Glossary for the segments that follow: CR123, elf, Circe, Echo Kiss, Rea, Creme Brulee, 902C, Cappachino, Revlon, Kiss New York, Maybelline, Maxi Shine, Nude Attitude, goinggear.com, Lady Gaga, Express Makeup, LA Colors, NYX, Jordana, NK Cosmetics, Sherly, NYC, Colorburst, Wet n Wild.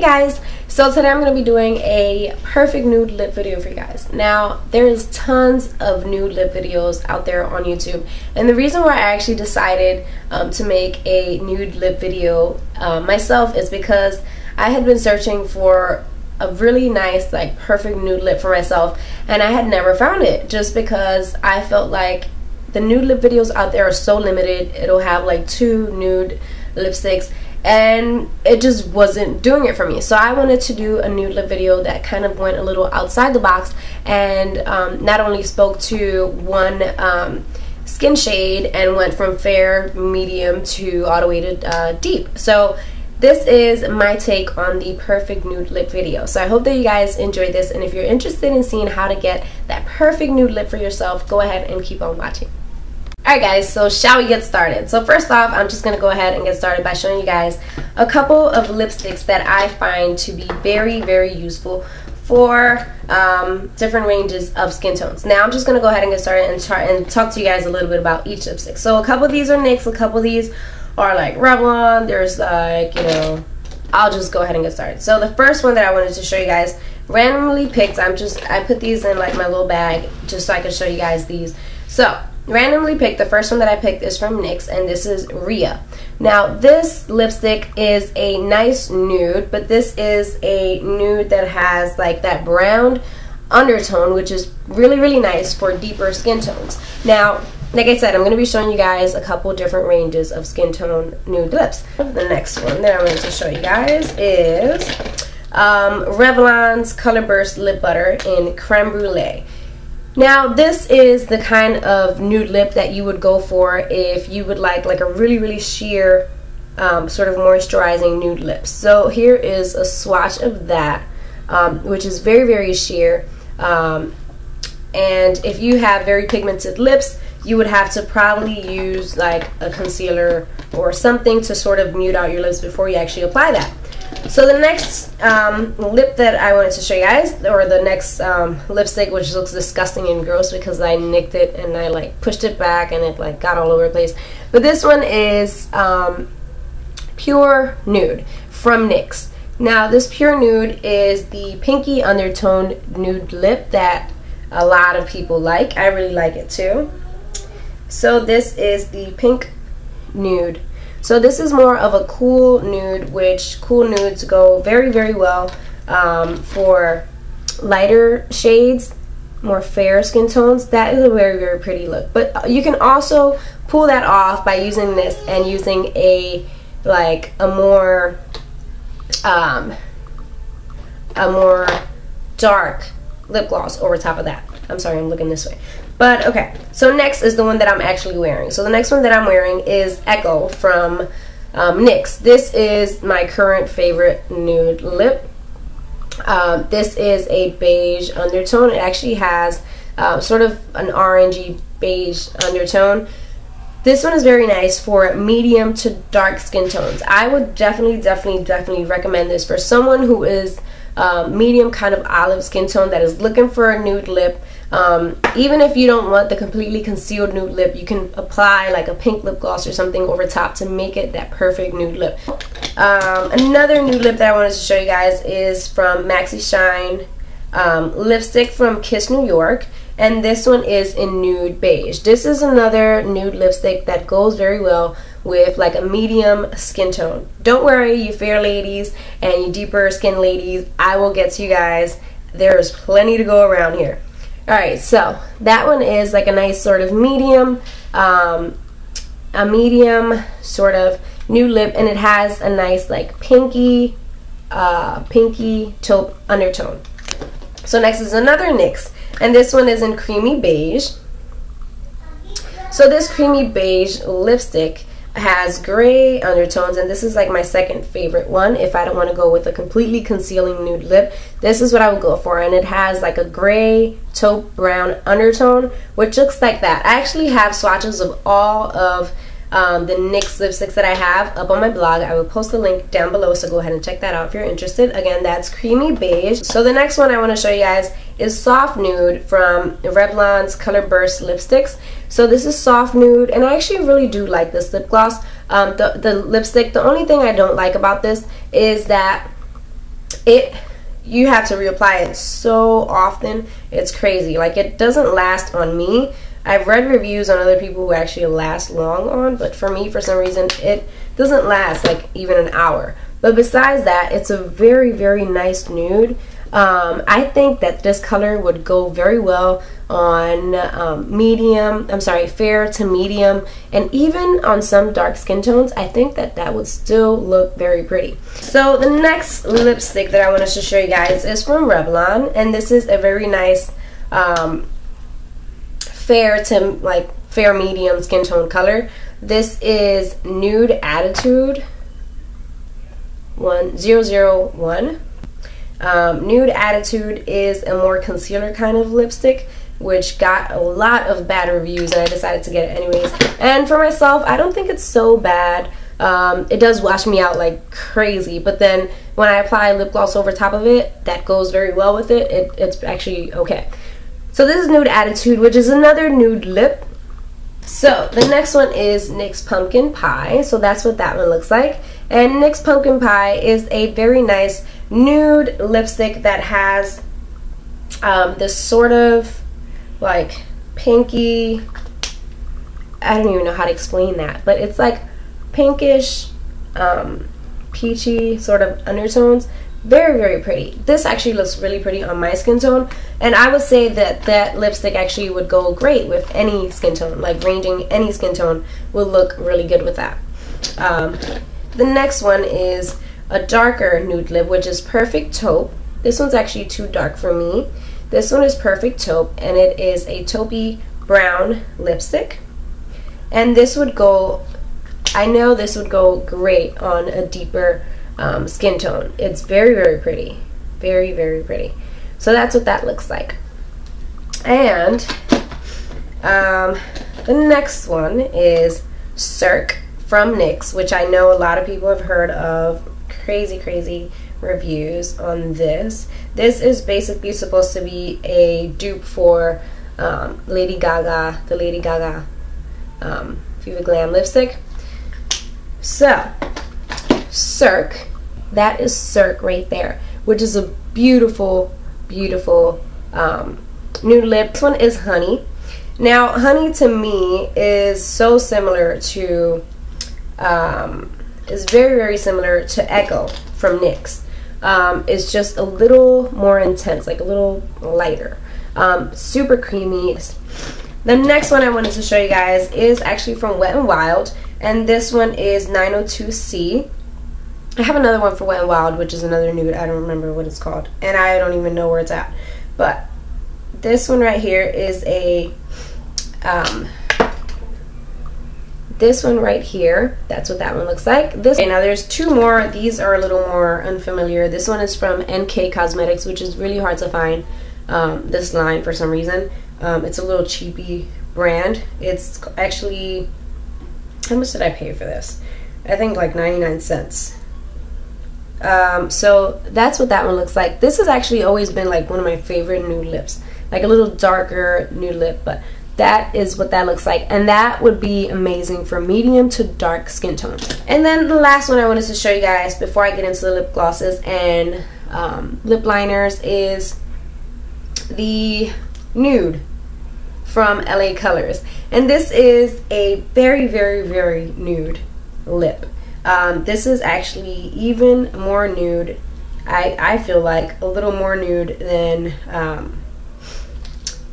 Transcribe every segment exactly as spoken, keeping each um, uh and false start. Hey guys, so today I'm going to be doing a perfect nude lip video for you guys. Now, there's tons of nude lip videos out there on YouTube, and the reason why I actually decided um, to make a nude lip video uh, myself is because I had been searching for a really nice, like, perfect nude lip for myself, and I had never found it just because I felt like the nude lip videos out there are so limited. It'll have like two nude lipsticks, and it just wasn't doing it for me. So I wanted to do a nude lip video that kind of went a little outside the box and um, not only spoke to one um, skin shade and went from fair, medium to all the way to uh, deep. So this is my take on the perfect nude lip video. So I hope that you guys enjoyed this, and if you're interested in seeing how to get that perfect nude lip for yourself, go ahead and keep on watching. Alright guys, so shall we get started? So first off, I'm just going to go ahead and get started by showing you guys a couple of lipsticks that I find to be very, very useful for um, different ranges of skin tones. Now I'm just going to go ahead and get started and, chart and talk to you guys a little bit about each lipstick. So a couple of these are N Y X, a couple of these are like Revlon, there's like, you know, I'll just go ahead and get started. So the first one that I wanted to show you guys, randomly picked, I'm just, I put these in like my little bag just so I could show you guys these. So randomly picked, the first one that I picked is from N Y X, and this is Rhea. Now this lipstick is a nice nude, but this is a nude that has like that brown undertone, which is really, really nice for deeper skin tones. Now, like I said, I'm going to be showing you guys a couple different ranges of skin tone nude lips. The next one that I'm going to show you guys is um, Revlon's Colorburst Lip Butter in Creme Brulee. Now this is the kind of nude lip that you would go for if you would like like a really, really sheer um, sort of moisturizing nude lip. So here is a swatch of that, um, which is very, very sheer. Um, and if you have very pigmented lips, you would have to probably use like a concealer or something to sort of mute out your lips before you actually apply that. So the next um, lip that I wanted to show you guys, or the next um, lipstick, which looks disgusting and gross because I nicked it and I like pushed it back and it like got all over the place. But this one is um, Pure Nude from N Y X. Now this Pure Nude is the pinky undertone nude lip that a lot of people like. I really like it too. So this is the Pink Nude. So this is more of a cool nude, which cool nudes go very, very well um, for lighter shades, more fair skin tones. That is a very, very pretty look. But you can also pull that off by using this and using a like a more um, a more dark lip gloss over top of that. I'm sorry, I'm looking this way. But okay, so next is the one that I'm actually wearing. So the next one that I'm wearing is Echo from um, N Y X. This is my current favorite nude lip. Uh, this is a beige undertone. It actually has uh, sort of an orangey beige undertone. This one is very nice for medium to dark skin tones. I would definitely, definitely, definitely recommend this for someone who is uh, medium kind of olive skin tone that is looking for a nude lip. Um, even if you don't want the completely concealed nude lip, you can apply like a pink lip gloss or something over top to make it that perfect nude lip. Um, another nude lip that I wanted to show you guys is from Maxi Shine um, lipstick from Kiss New York, and this one is in Nude Beige. This is another nude lipstick that goes very well with like a medium skin tone. Don't worry, you fair ladies and you deeper skin ladies, I will get to you guys. There's plenty to go around here. Alright, so that one is like a nice sort of medium, um, a medium sort of nude lip, and it has a nice like pinky, uh, pinky taupe undertone. So next is another N Y X, and this one is in Creamy Beige. So this Creamy Beige lipstick has gray undertones, and this is like my second favorite one. If I don't want to go with a completely concealing nude lip, this is what I would go for, and it has like a gray taupe brown undertone, which looks like that. I actually have swatches of all of um, the N Y X lipsticks that I have up on my blog. I will post the link down below, so go ahead and check that out if you're interested. Again, that's Creamy Beige. So the next one I want to show you guys is Soft Nude from Revlon's Colorburst lipsticks. So this is Soft Nude, and I actually really do like this lip gloss. Um, the, the lipstick, the only thing I don't like about this is that it you have to reapply it so often, it's crazy. Like, it doesn't last on me. I've read reviews on other people who actually last long on, but for me, for some reason, it doesn't last like even an hour. But besides that, it's a very, very nice nude. Um, I think that this color would go very well on um, medium, I'm sorry, fair to medium, and even on some dark skin tones. I think that that would still look very pretty. So the next lipstick that I wanted to show you guys is from Revlon, and this is a very nice um, fair to like fair medium skin tone color. This is Nude Attitude one zero zero one. Um, Nude Attitude is a more concealer kind of lipstick, which got a lot of bad reviews, and I decided to get it anyways. And for myself, I don't think it's so bad. Um, it does wash me out like crazy, but then when I apply lip gloss over top of it, that goes very well with it. it it's actually okay. So this is Nude Attitude, which is another nude lip. So the next one is N Y X Pumpkin Pie. So that's what that one looks like. And N Y X Pumpkin Pie is a very nice nude lipstick that has um, this sort of like pinky, I don't even know how to explain that, but it's like pinkish, um, peachy sort of undertones. Very, very pretty. This actually looks really pretty on my skin tone, and I would say that that lipstick actually would go great with any skin tone. Like, ranging any skin tone would look really good with that. Um, the next one is a darker nude lip, which is Perfect Taupe. This one's actually too dark for me. This one is Perfect Taupe, and it is a taupey brown lipstick. And this would go, I know this would go great on a deeper um, skin tone. It's very, very pretty. Very, very pretty. So that's what that looks like. And um, the next one is Cirque from N Y X, which I know a lot of people have heard of. Crazy, crazy reviews on this. This is basically supposed to be a dupe for um, Lady Gaga, the Lady Gaga um, Viva Glam lipstick. So, Cirque, that is Cirque right there, which is a beautiful, beautiful um, nude lip. This one is Honey. Now, Honey to me is so similar to um, is very, very similar to Echo from N Y X. Um, it's just a little more intense, like a little lighter. Um, super creamy. The next one I wanted to show you guys is actually from Wet n Wild, and this one is nine oh two C. I have another one for Wet n Wild, which is another nude. I don't remember what it's called, and I don't even know where it's at. But this one right here is a... Um, This one right here, that's what that one looks like. This, okay, now there's two more. These are a little more unfamiliar. This one is from N K Cosmetics, which is really hard to find um, this line for some reason. Um, it's a little cheapy brand. It's actually, how much did I pay for this? I think like ninety-nine cents. Um, so that's what that one looks like. This has actually always been like one of my favorite nude lips. Like a little darker nude lip, but that is what that looks like, and that would be amazing for medium to dark skin tone. And then the last one I wanted to show you guys before I get into the lip glosses and um, lip liners is the Nude from L A Colors. And this is a very, very, very nude lip. Um, this is actually even more nude, I, I feel like, a little more nude than... Um,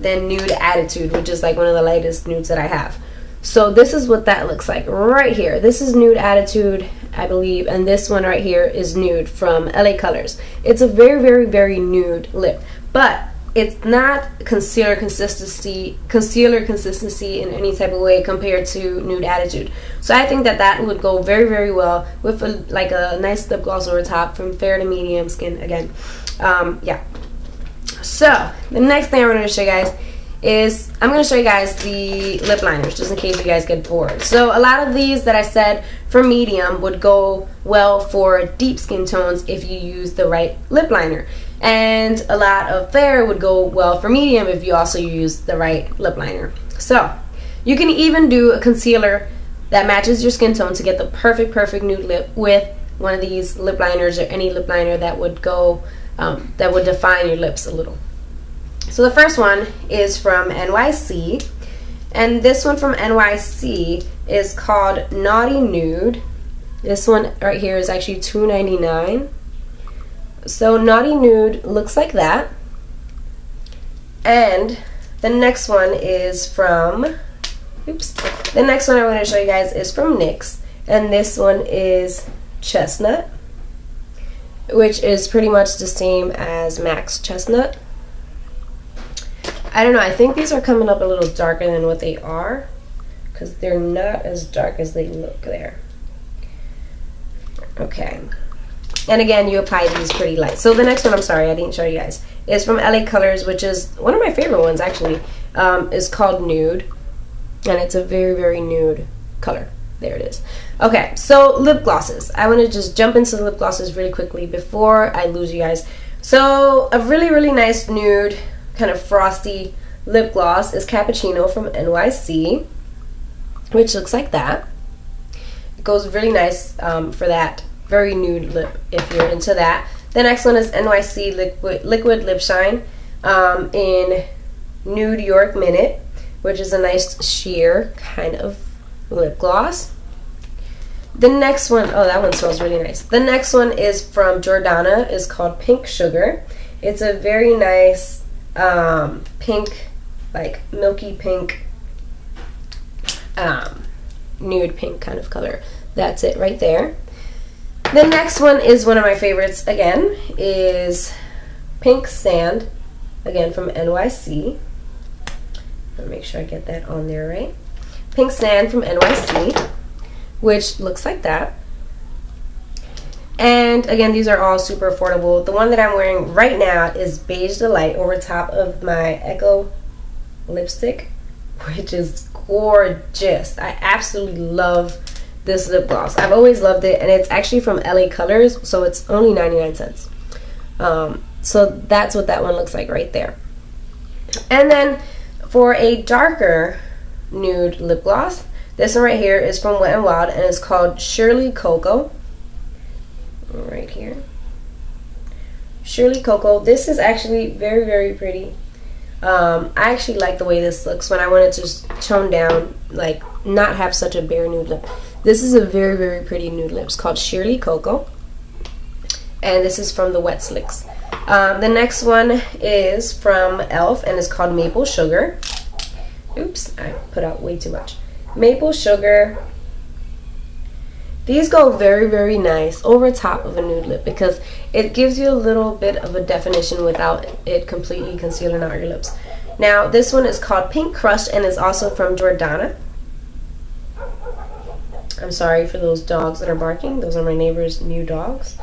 than Nude Attitude, which is like one of the lightest nudes that I have. So this is what that looks like right here. This is Nude Attitude, I believe, and this one right here is Nude from L A Colors. It's a very, very, very nude lip, but it's not concealer consistency concealer consistency in any type of way compared to Nude Attitude. So I think that that would go very, very well with a, like a nice lip gloss over top from fair to medium skin again. Um, yeah. So, the next thing I wanted to show you guys is, I'm going to show you guys the lip liners, just in case you guys get bored. So, a lot of these that I said for medium would go well for deep skin tones if you use the right lip liner. And a lot of fair would go well for medium if you also use the right lip liner. So, you can even do a concealer that matches your skin tone to get the perfect, perfect nude lip with one of these lip liners or any lip liner that would go, um, that would define your lips a little. So the first one is from N Y C, and this one from N Y C is called Naughty Nude. This one right here is actually two ninety-nine. So Naughty Nude looks like that. And the next one is from, oops, the next one I want to show you guys is from NYX, and this one is Chestnut, which is pretty much the same as Max Chestnut. I don't know, I think these are coming up a little darker than what they are, because they're not as dark as they look there. Okay. And again, you apply these pretty light. So the next one, I'm sorry, I didn't show you guys, is from L A Colors, which is one of my favorite ones, actually. Um, it's called Nude, and it's a very, very nude color. There it is. Okay, so lip glosses. I want to just jump into the lip glosses really quickly before I lose you guys. So a really, really nice nude, kind of frosty lip gloss is Cappuccino from N Y C, which looks like that. It goes really nice um, for that very nude lip if you're into that. The next one is N Y C Liquid, Liquid Lip Shine um, in Nude York Minute, which is a nice sheer kind of lip gloss. The next one, oh, that one smells really nice. The next one is from Jordana, is called Pink Sugar. It's a very nice um, pink, like milky pink, um, nude pink kind of color. That's it right there. The next one is one of my favorites again, is Pink Sand, again from N Y C. I'll make sure I get that on there right. Pink Sand from N Y C, which looks like that. And again, these are all super affordable. The one that I'm wearing right now is Beige Delight over top of my Echo lipstick, which is gorgeous. I absolutely love this lip gloss. I've always loved it, and it's actually from L A Colors, so it's only ninety-nine cents. Um, so that's what that one looks like right there. And then for a darker nude lip gloss, this one right here is from Wet n Wild, and it's called Shirley Cocoa. Right here. Shirley Cocoa. This is actually very, very pretty. Um, I actually like the way this looks when I wanted to tone down, like not have such a bare nude lip. This is a very, very pretty nude lip. It's called Shirley Cocoa, and this is from the Wet Slicks. Um, the next one is from Elf, and it's called Maple Sugar. Oops, I put out way too much. Maple Sugar. These go very, very nice over top of a nude lip because it gives you a little bit of a definition without it completely concealing out your lips. Now, this one is called Pink Crush, and is also from Jordana. I'm sorry for those dogs that are barking. Those are my neighbor's new dogs.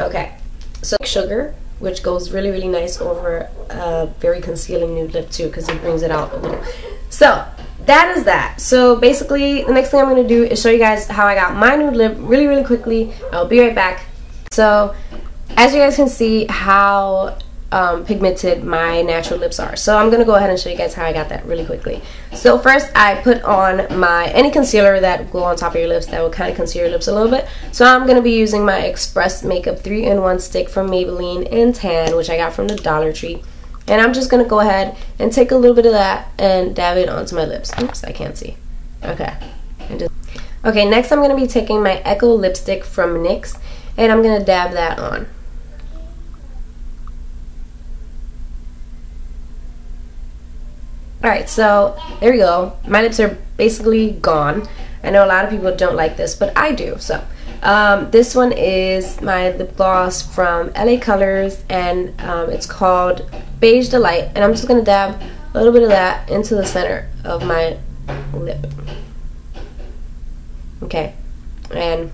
Okay, so Sugar, which goes really, really nice over a very concealing nude lip too, because it brings it out a little. So that is that. So basically, the next thing I'm going to do is show you guys how I got my nude lip really, really quickly. I'll be right back. So as you guys can see how um, pigmented my natural lips are. So I'm going to go ahead and show you guys how I got that really quickly. So first, I put on my any concealer that will go on top of your lips that will kind of conceal your lips a little bit. So I'm going to be using my Express Makeup three in one stick from Maybelline in Tan, which I got from the Dollar Tree. And I'm just going to go ahead and take a little bit of that and dab it onto my lips. Oops, I can't see. Okay. Just, okay, next I'm going to be taking my Echo lipstick from NYX, and I'm going to dab that on. Alright, so there you go. My lips are basically gone. I know a lot of people don't like this, but I do. So um, this one is my lip gloss from L A Colors, and um, it's called Beige Delight, and I'm just going to dab a little bit of that into the center of my lip. Okay, and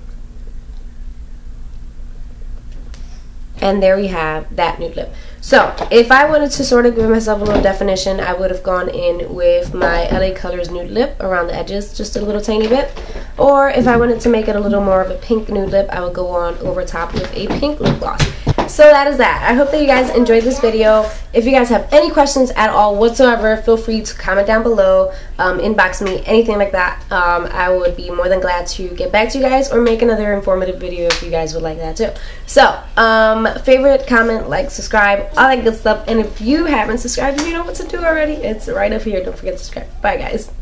and there we have that nude lip. So if I wanted to sort of give myself a little definition, I would have gone in with my L A Colors nude lip around the edges just a little tiny bit, or if I wanted to make it a little more of a pink nude lip, I would go on over top with a pink lip gloss. So that is that. I hope that you guys enjoyed this video. If you guys have any questions at all whatsoever, feel free to comment down below, um, inbox me, anything like that. Um, I would be more than glad to get back to you guys or make another informative video if you guys would like that too. So, um, favorite, comment, like, subscribe, all that good stuff. And if you haven't subscribed, you know what to do already. It's right up here. Don't forget to subscribe. Bye, guys.